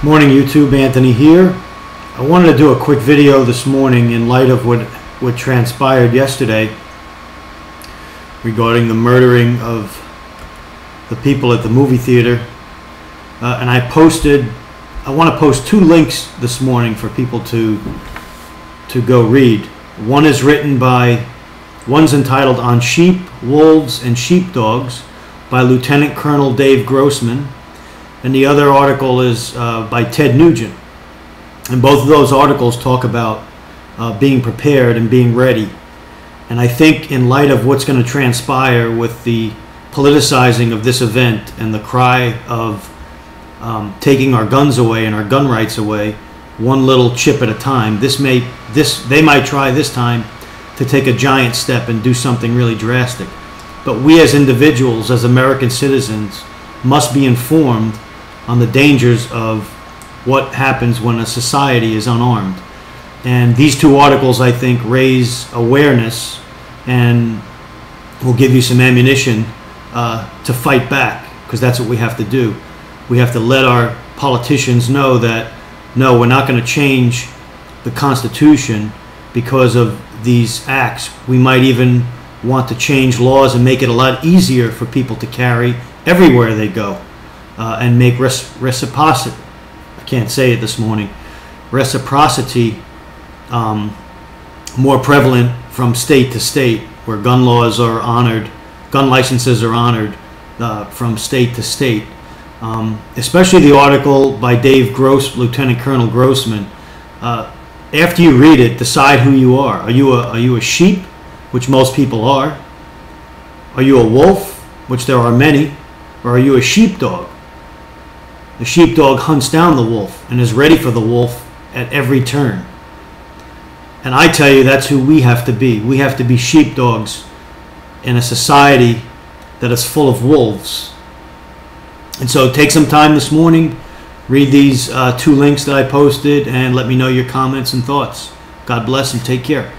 Morning YouTube, Anthony here. I wanted to do a quick video this morning in light of what transpired yesterday regarding the murdering of the people at the movie theater, and I want to post two links this morning for people to go read. One is written by, one's entitled "On Sheep, Wolves, and Sheepdogs" by Lt. Col Dave Grossman, and the other article is by Ted Nugent. And both of those articles talk about being prepared and being ready. And I think in light of what's going to transpire with the politicizing of this event and the cry of taking our guns away and our gun rights away, one little chip at a time, they might try this time to take a giant step and do something really drastic. But we as individuals, as American citizens, must be informed on the dangers of what happens when a society is unarmed. And these two articles, I think, raise awareness and will give you some ammunition to fight back, because that's what we have to do. We have to let our politicians know that, no, we're not going to change the Constitution because of these acts. We might even want to change laws and make it a lot easier for people to carry everywhere they go, and make reciprocity, I can't say it this morning, reciprocity more prevalent from state to state, where gun laws are honored, gun licenses are honored from state to state. Especially the article by Dave Gross, Lieutenant Colonel Grossman. After you read it, decide who you are. Are you a sheep, which most people are? Are you a wolf, which there are many? Or are you a sheepdog? The sheepdog hunts down the wolf and is ready for the wolf at every turn. And I tell you, that's who we have to be. We have to be sheepdogs in a society that is full of wolves. And so take some time this morning, read these two links that I posted, and let me know your comments and thoughts. God bless and take care.